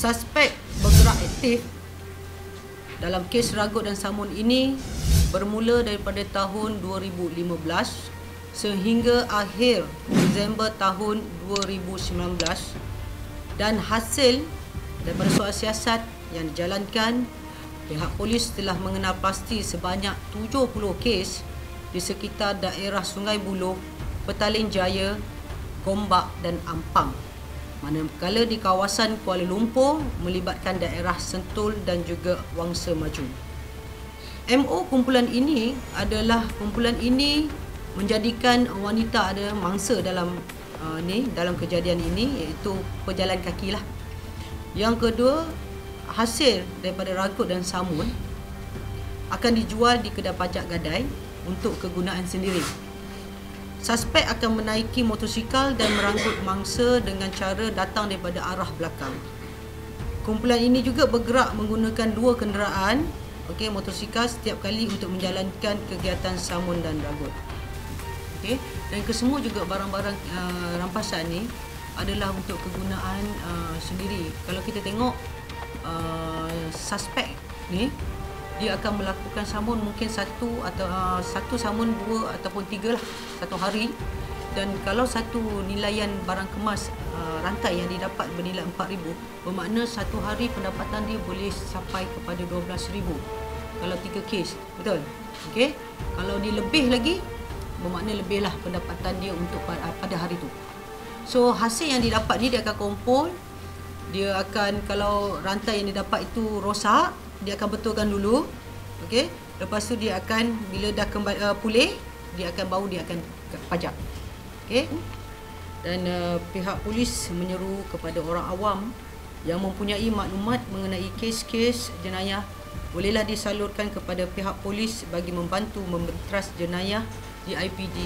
Suspek bergerak aktif dalam kes ragut dan samun ini bermula daripada tahun 2015 sehingga akhir Disember tahun 2019 dan hasil daripada soal siasat yang dijalankan, pihak polis telah mengenal pasti sebanyak 70 kes di sekitar daerah Sungai Buloh, Petaling Jaya, Gombak dan Ampang, manakala di kawasan Kuala Lumpur melibatkan daerah Sentul dan juga Wangsa Maju. MO kumpulan ini menjadikan wanita ada mangsa dalam kejadian ini, iaitu pejalan kaki lah. Yang kedua, hasil daripada ragut dan samun akan dijual di kedai pajak gadai untuk kegunaan sendiri. Suspek akan menaiki motosikal dan meranggut mangsa dengan cara datang daripada arah belakang. Kumpulan ini juga bergerak menggunakan dua kenderaan, motosikal setiap kali untuk menjalankan kegiatan samun dan ragut. Dan kesemua juga barang-barang rampasan ni adalah untuk kegunaan sendiri. Kalau kita tengok suspek ni, dia akan melakukan samun mungkin satu samun dua ataupun tiga lah satu hari, dan kalau satu nilaian barang kemas rantai yang didapat bernilai 4,000, bermakna satu hari pendapatan dia boleh sampai kepada 12,000 kalau 3 kes, betul? Okey, kalau dia lebih lagi bermakna lebihlah pendapatan dia untuk pada hari tu. So hasil yang didapat ni dia akan kumpul, dia akan, kalau rantai yang didapat itu rosak, dia akan betulkan dulu, lepas tu dia akan, bila dah kembali pulih, dia akan pajak, dan pihak polis menyeru kepada orang awam yang mempunyai maklumat mengenai kes-kes jenayah bolehlah disalurkan kepada pihak polis bagi membantu membenteras jenayah di IPD.